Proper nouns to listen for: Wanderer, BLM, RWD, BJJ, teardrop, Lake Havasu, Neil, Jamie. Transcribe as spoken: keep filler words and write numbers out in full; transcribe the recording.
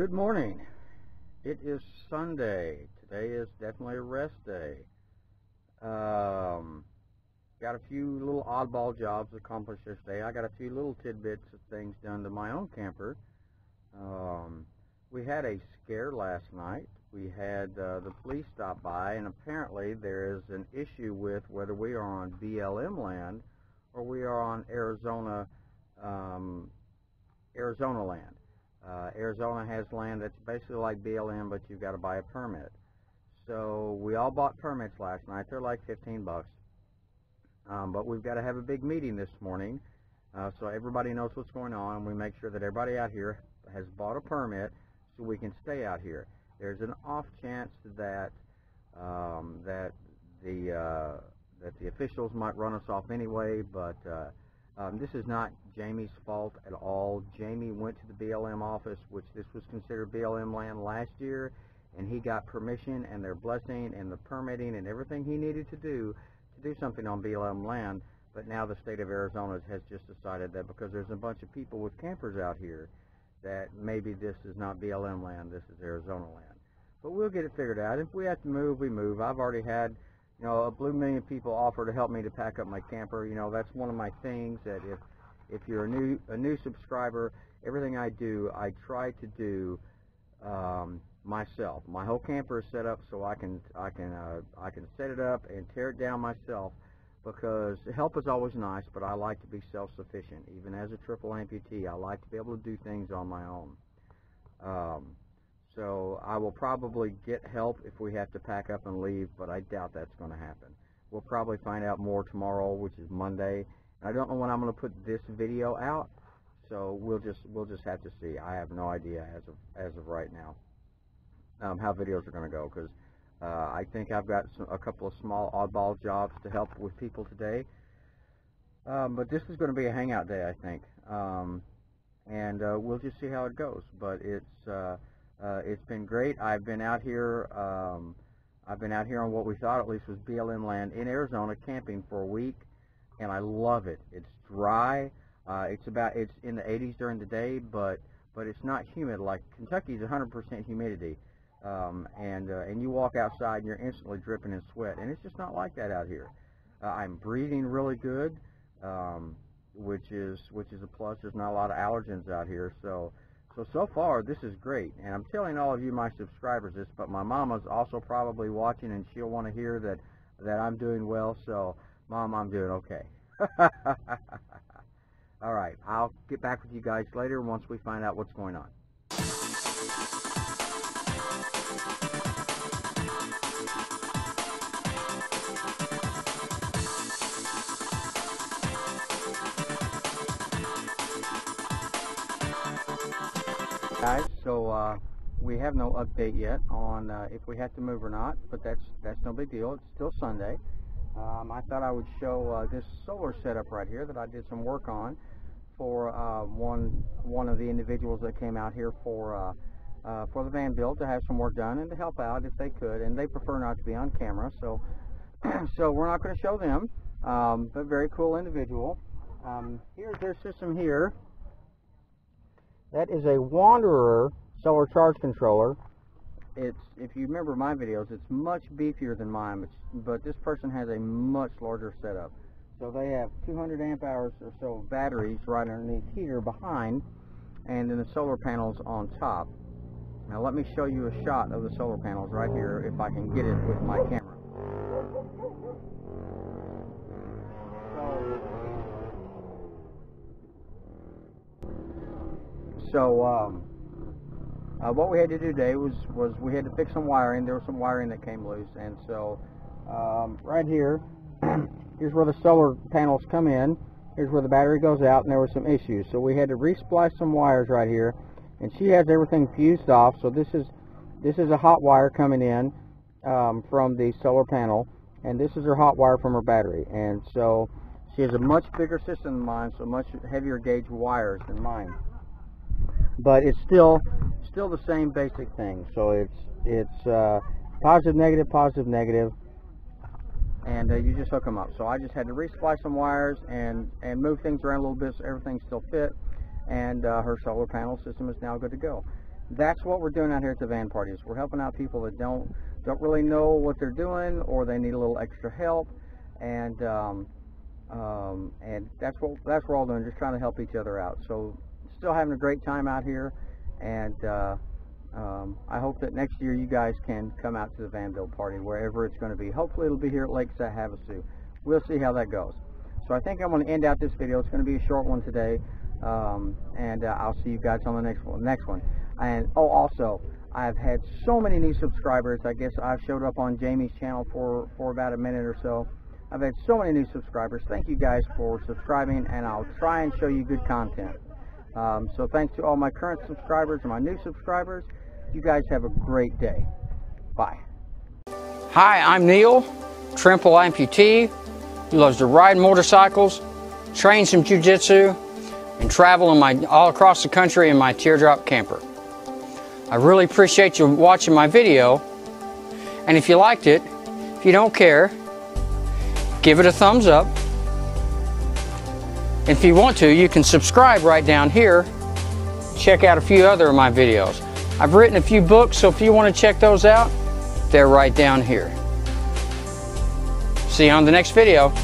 Good morning. It is Sunday. Today is definitely a rest day. Um, got a few little oddball jobs accomplished this day. I got a few little tidbits of things done to my own camper. Um, we had a scare last night. We had uh, the police stop by, and apparently there is an issue with whether we are on B L M land or we are on Arizona, um, Arizona land. Uh, Arizona has land that's basically like B L M, but you've got to buy a permit. So we all bought permits last night. They're like fifteen bucks. Um, but we've got to have a big meeting this morning uh, so everybody knows what's going on, and we make sure that everybody out here has bought a permit so we can stay out here. There's an off chance that um, that the uh, that the officials might run us off anyway, but uh, um, this is not Jamie's fault at all. Jamie went to the B L M office, which this was considered B L M land last year, and he got permission and their blessing and the permitting and everything he needed to do to do something on B L M land. But now the state of Arizona has just decided that because there's a bunch of people with campers out here, that maybe this is not B L M land, this is Arizona land. But we'll get it figured out. If we have to move, we move. I've already had, you know, a blue million people offer to help me to pack up my camper. You know, that's one of my things, that if if you're a new a new subscriber, everything I do, I try to do um, myself. My whole camper is set up so I can I can uh, I can set it up and tear it down myself, because help is always nice, but I like to be self-sufficient. Even as a triple amputee, I like to be able to do things on my own. Um, so I will probably get help if we have to pack up and leave, but I doubt that's going to happen. We'll probably find out more tomorrow, which is Monday. I don't know when I'm going to put this video out, so we'll just we'll just have to see. I have no idea as of as of right now um, how videos are going to go, because Uh, I think I've got some, a couple of small oddball jobs to help with people today. Um, but this is going to be a hangout day, I think. Um, and uh, we'll just see how it goes. But it's uh, uh, it's been great. I've been out here. Um, I've been out here on what we thought at least was B L M land in Arizona, camping for a week, and I love it. It's dry. Uh, it's about it's in the eighties during the day, but but it's not humid like Kentucky's one hundred percent humidity. Um, and uh, and you walk outside and you're instantly dripping in sweat, and it's just not like that out here. Uh, I'm breathing really good, um, which is which is a plus. There's not a lot of allergens out here, so so so far this is great. And I'm telling all of you, my subscribers, this, but my mama's also probably watching, and she'll want to hear that that I'm doing well. So, Mom, I'm doing okay. All right, I'll get back with you guys later once we find out what's going on. Guys, so uh, we have no update yet on uh, if we have to move or not, but that's that's no big deal. It's still Sunday. Um, I thought I would show uh, this solar setup right here that I did some work on for uh, one one of the individuals that came out here for uh, uh, for the van build, to have some work done and to help out if they could. And they prefer not to be on camera, so so we're not going to show them. Um, but very cool individual. Um, here's their system here. That is a Wanderer solar charge controller. It's, if you remember my videos, it's much beefier than mine, but, but this person has a much larger setup. So they have two hundred amp hours or so of batteries right underneath here behind, and then the solar panels on top. Now let me show you a shot of the solar panels right here, if I can get it with my camera. So um, uh, what we had to do today was, was we had to fix some wiring. There was some wiring that came loose, and so um, right here, here's where the solar panels come in. Here's where the battery goes out, and there were some issues. So we had to re-splice some wires right here, and she has everything fused off. So this is this is a hot wire coming in um, from the solar panel, and this is her hot wire from her battery. And so she has a much bigger system than mine, so much heavier gauge wires than mine. But it's still still the same basic thing. So it's it's uh, positive, negative, positive, negative, and uh, you just hook them up. So I just had to re-splice some wires and and move things around a little bit so everything still fit, and uh, her solar panel system is now good to go. that's what we're doing out here at the van parties. We're helping out people that don't don't really know what they're doing, or they need a little extra help, and um, um, and that's what that's what we're all doing, just trying to help each other out. So still having a great time out here, and uh, um, I hope that next year you guys can come out to the van build party, wherever it's going to be. Hopefully it'll be here at Lake Havasu. We'll see how that goes. So I think I'm going to end out this video. It's going to be a short one today, um, and uh, I'll see you guys on the next one. Next one. And oh, also, I've had so many new subscribers. I guess I've showed up on Jamie's channel for, for about a minute or so. I've had so many new subscribers. Thank you guys for subscribing, and I'll try and show you good content. Um, so thanks to all my current subscribers and my new subscribers. You guys have a great day. Bye. Hi, I'm Neil, triple amputee, who loves to ride motorcycles, train some jiu-jitsu, and travel in my, all across the country in my teardrop camper. I really appreciate you watching my video, and if you liked it, if you don't care, give it a thumbs up. If you want to, you can subscribe right down here. Check out a few other of my videos. I've written a few books, so if you want to check those out, they're right down here. See you on the next video.